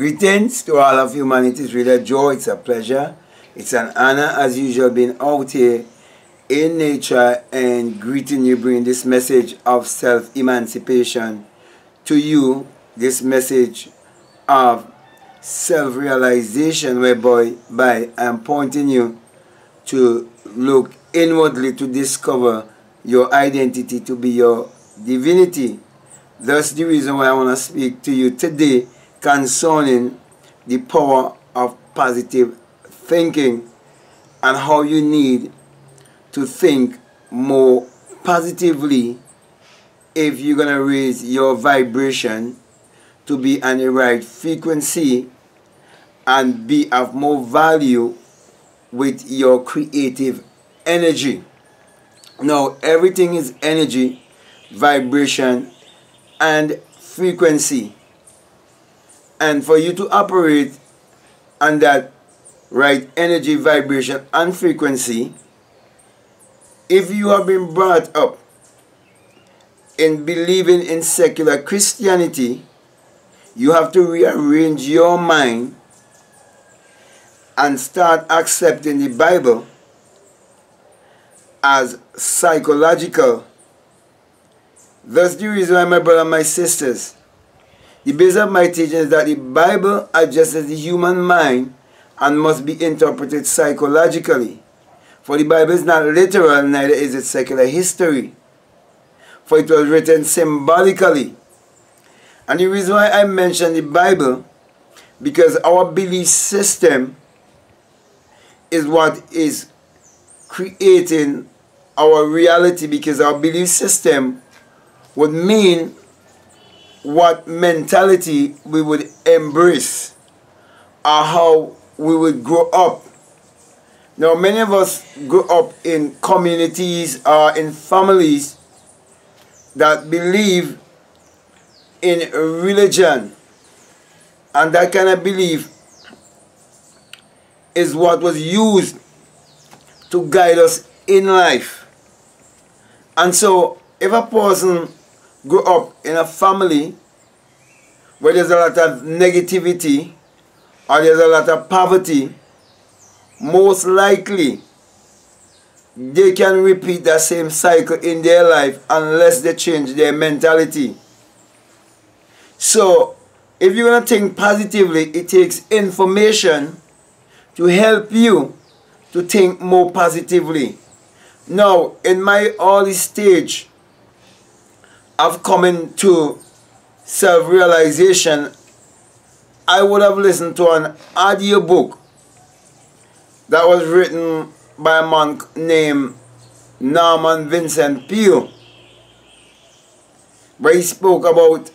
Greetings to all of humanity. It's really a joy. It's a pleasure. It's an honor, as usual, being out here in nature and greeting you, bringing this message of self-emancipation to you, this message of self-realization, whereby I'm pointing you to look inwardly to discover your identity, to be your divinity. That's the reason why I want to speak to you today concerning the power of positive thinking and how you need to think more positively if you're going to raise your vibration to be on the right frequency and be of more value with your creative energy. Now, everything is energy, vibration, and frequency. And for you to operate on that right energy, vibration, and frequency, if you have been brought up in believing in secular Christianity, you have to rearrange your mind and start accepting the Bible as psychological. That's the reason why, my brother and my sisters, the base of my teaching is that the Bible addresses the human mind and must be interpreted psychologically. For the Bible is not literal, neither is it secular history. For it was written symbolically. And the reason why I mention the Bible, because our belief system is what is creating our reality, because our belief system would mean what mentality we would embrace or how we would grow up. Now, many of us grew up in communities or in families that believe in religion, and that kind of belief is what was used to guide us in life. And so if a person grew up in a family where there's a lot of negativity or there's a lot of poverty, most likely they can repeat that same cycle in their life unless they change their mentality. So if you're going to think positively, it takes information to help you to think more positively. Now, in my early stage of coming to self-realization, I would have listened to an audiobook that was written by a monk named Norman Vincent Peale, where he spoke about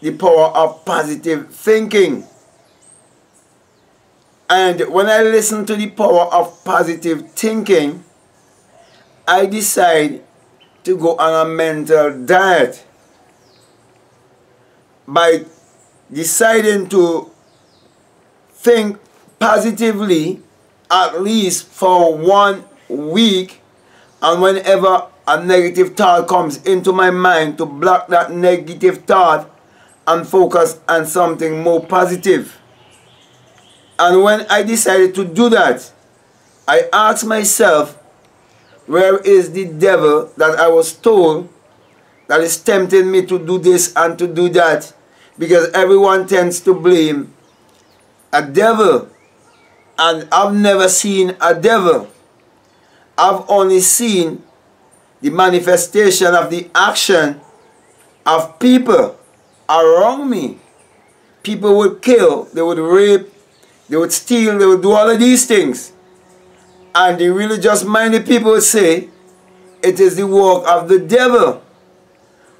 the power of positive thinking. And when I listen to the power of positive thinking, I decide to go on a mental diet by deciding to think positively at least for 1 week, and whenever a negative thought comes into my mind, to block that negative thought and focus on something more positive. And when I decided to do that, I asked myself, where is the devil that I was told that is tempting me to do this and to do that? Because everyone tends to blame a devil. And I've never seen a devil. I've only seen the manifestation of the action of people around me. People would kill, they would rape, they would steal, they would do all of these things. And the religious-minded people say it is the work of the devil.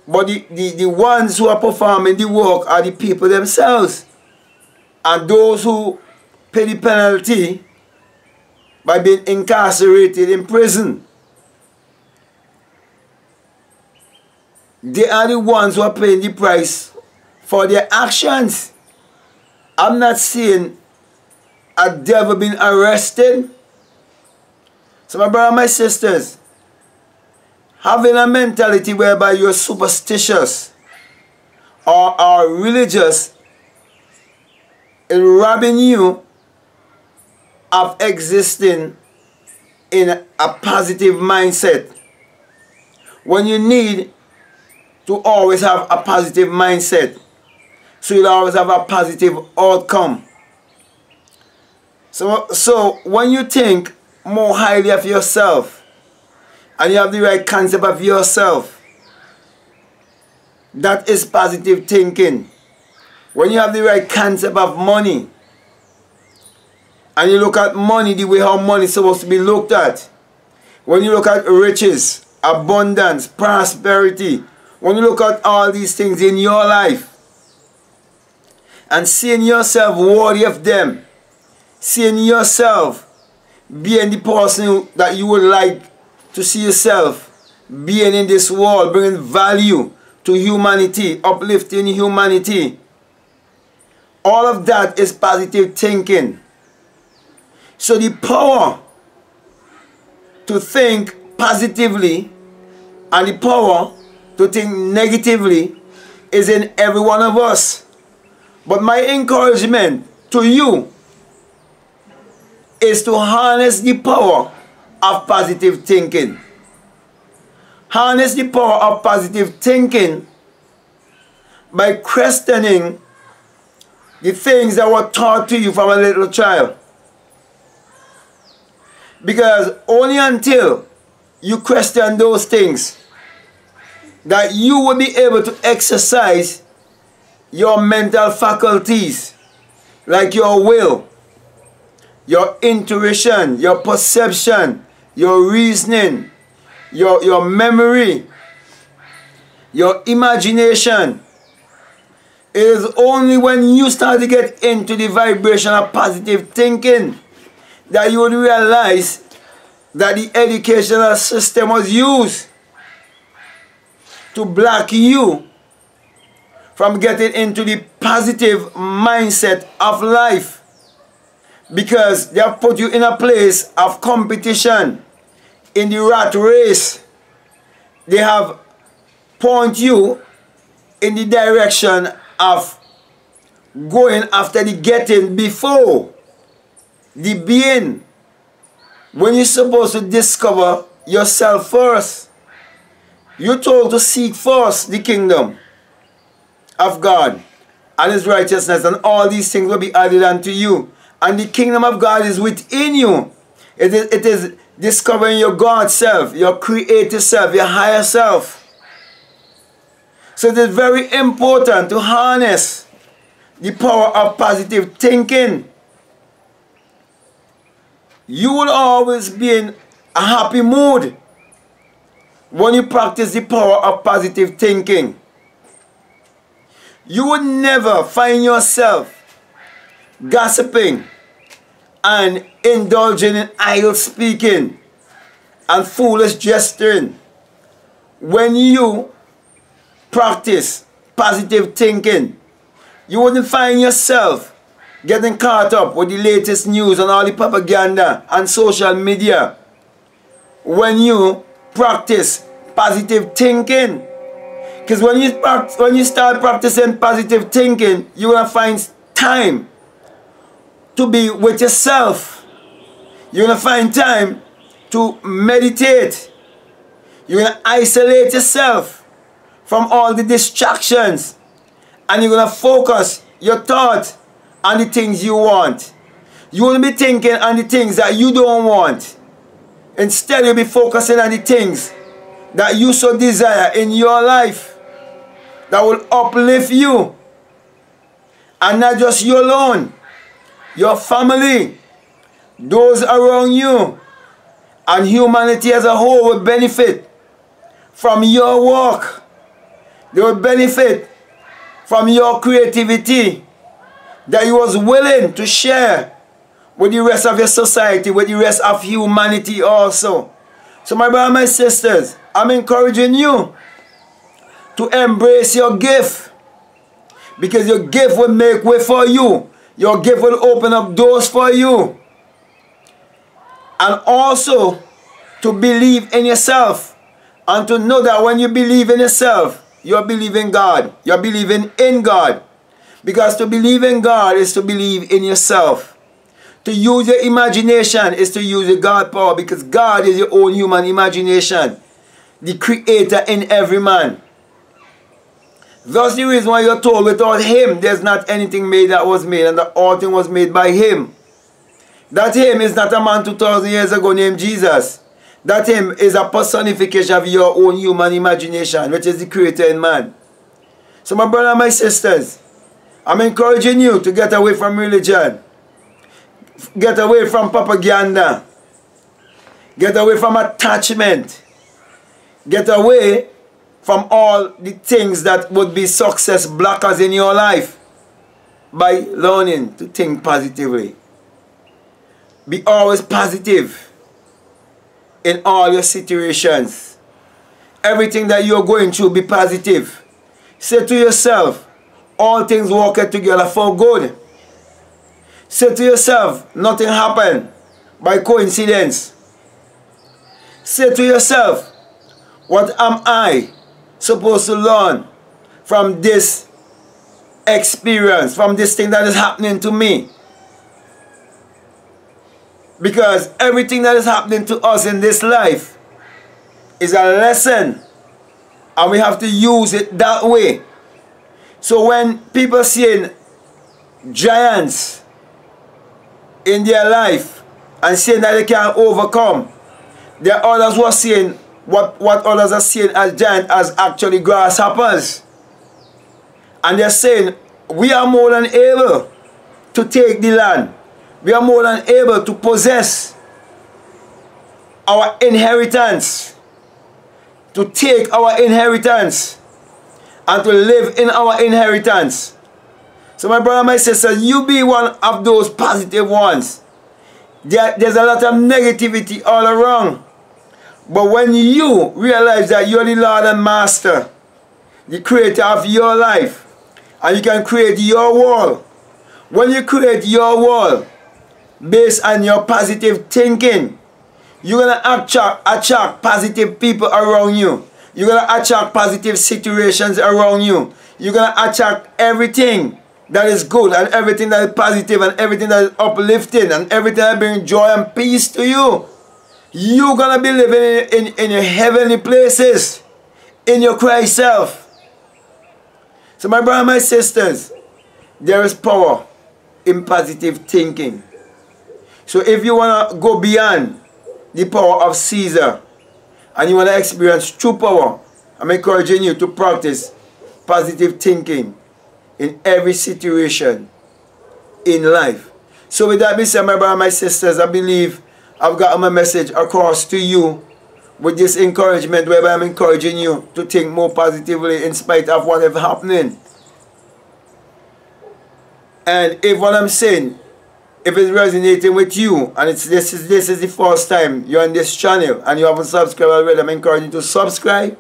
But the ones who are performing the work are the people themselves. And those who pay the penalty by being incarcerated in prison, they are the ones who are paying the price for their actions. I'm not seeing a devil been arrested. So my brothers and my sisters, having a mentality whereby you're superstitious or are religious robbing you of existing in a positive mindset, when you need to always have a positive mindset, so you'll always have a positive outcome. So when you think more highly of yourself and you have the right concept of yourself, that is positive thinking. When you have the right concept of money and you look at money the way how money is supposed to be looked at, when you look at riches, abundance, prosperity, when you look at all these things in your life and seeing yourself worthy of them, seeing yourself being the person that you would like to see yourself being in this world, bringing value to humanity, uplifting humanity, all of that is positive thinking. So the power to think positively and the power to think negatively is in every one of us. But my encouragement to you is to harness the power of positive thinking. Harness the power of positive thinking by questioning the things that were taught to you from a little child. Because only until you question those things that you will be able to exercise your mental faculties, like your will, your intuition, your perception, your reasoning, your memory, your imagination. It is only when you start to get into the vibration of positive thinking that you would realize that the educational system was used to block you from getting into the positive mindset of life, because they have put you in a place of competition, in the rat race. They have pointed you in the direction of going after the getting before the being, when you're supposed to discover yourself first. You're told to seek first the kingdom of God and His righteousness, and all these things will be added unto you. And the kingdom of God is within you. It is discovering your God self, your creative self, your higher self. So it is very important to harness the power of positive thinking. You will always be in a happy mood when you practice the power of positive thinking. You will never find yourself gossiping and indulging in idle speaking and foolish gesturing when you practice positive thinking. You wouldn't find yourself getting caught up with the latest news and all the propaganda and social media when you practice positive thinking. Because when you start practicing positive thinking, you will find time to be with yourself. You're going to find time to meditate. You're going to isolate yourself from all the distractions, and you're going to focus your thought on the things you want. You won't be thinking on the things that you don't want. Instead, you'll be focusing on the things that you so desire in your life that will uplift you, and not just you alone, your family, those around you, and humanity as a whole will benefit from your work. They will benefit from your creativity that you was willing to share with the rest of your society, with the rest of humanity also. So my brothers and my sisters, I'm encouraging you to embrace your gift, because your gift will make way for you. Your gift will open up doors for you. And also to believe in yourself, and to know that when you believe in yourself, you're believing God. You're believing in God. Because to believe in God is to believe in yourself. To use your imagination is to use your God power, because God is your own human imagination, the creator in every man. That's the reason why you're told, without him there's not anything made that was made, and that all thing was made by him. That him is not a man 2,000 years ago named Jesus. That him is a personification of your own human imagination, which is the creator in man. So my brother and my sisters, I'm encouraging you to get away from religion. Get away from propaganda. Get away from attachment. Get away from all the things that would be success blockers in your life, by learning to think positively. Be always positive in all your situations. Everything that you're going through, be positive. Say to yourself, all things work together for good. Say to yourself, nothing happened by coincidence. Say to yourself, what am I supposed to learn from this experience, from this thing that is happening to me? Because everything that is happening to us in this life is a lesson, and we have to use it that way. So when people seeing giants in their life and saying that they can overcome, there are others who are seeing what others are seeing as giants as actually grasshoppers, and they're saying, we are more than able to take the land. We are more than able to possess our inheritance, to take our inheritance, and to live in our inheritance. So my brother and my sister, you be one of those positive ones. There's a lot of negativity all around. But when you realize that you're the Lord and Master, the creator of your life, and you can create your world, when you create your world based on your positive thinking, you're going to attract positive people around you. You're going to attract positive situations around you. You're going to attract everything that is good, and everything that is positive, and everything that is uplifting, and everything that brings joy and peace to you. You're going to be living in your heavenly places, in your Christ self. So my brothers and my sisters, there is power in positive thinking. So if you want to go beyond the power of Caesar, and you want to experience true power, I'm encouraging you to practice positive thinking in every situation in life. So with that being said, my brothers and my sisters, I believe I've gotten my message across to you with this encouragement, whereby I'm encouraging you to think more positively in spite of whatever happening. And if what I'm saying, if it's resonating with you, and this is the first time you're on this channel and you haven't subscribed already, I'm encouraging you to subscribe,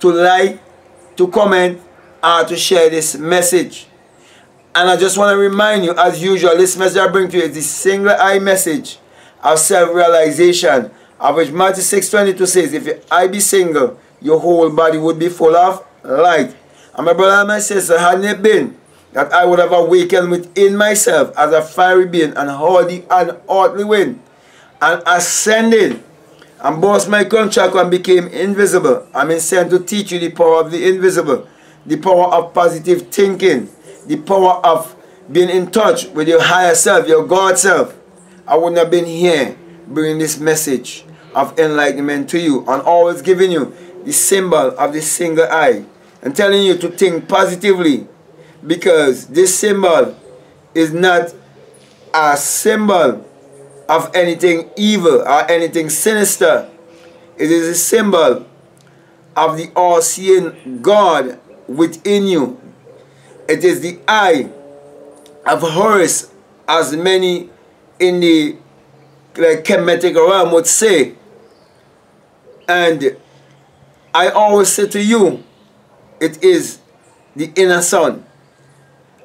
to like, to comment, or to share this message. And I just want to remind you, as usual, this message I bring to you is the single eye message of self-realization, of which Matthew 6:22 says, if your eye be single, your whole body would be full of light. And my brother and my sister, hadn't it been that I would have awakened within myself as a fiery being, and hardy and earthly wind, and ascended, and burst my contracture, and became invisible. I'm sent to teach you the power of the invisible, the power of positive thinking, the power of being in touch with your higher self, your God self. I wouldn't have been here bringing this message of enlightenment to you, and always giving you the symbol of the single eye, and telling you to think positively. Because this symbol is not a symbol of anything evil or anything sinister. It is a symbol of the all-seeing God within you. It is the eye of Horus, as many in the Kemetic realm would say. And I always say to you, it is the inner sun.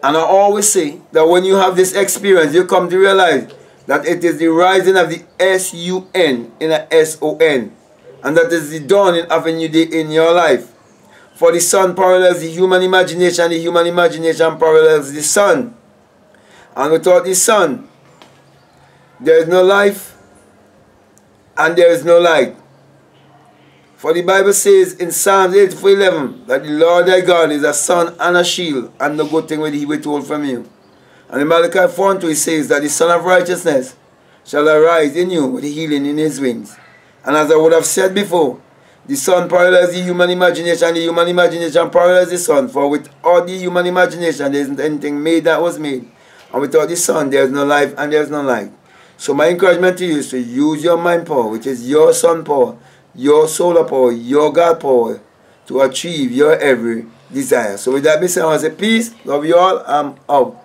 And I always say that when you have this experience, you come to realize that it is the rising of the S-U-N in a S-O-N. And that is the dawning of a new day in your life. For the sun parallels the human imagination, the human imagination parallels the sun. And without the sun, there is no life and there is no light. For the Bible says in Psalms 84:11 that the Lord thy God is a sun and a shield, and no good thing will he withhold from you. And in Malachi 4:2 it says that the Son of Righteousness shall arise in you with healing in his wings. And as I would have said before, the sun parallels the human imagination parallels the sun, for without the human imagination there isn't anything made that was made, and without the sun there is no life and there is no light. So my encouragement to you is to use your mind power, which is your sun power, your solar power, your God power, to achieve your every desire. So with that being said, I want to say peace, love you all, I'm out.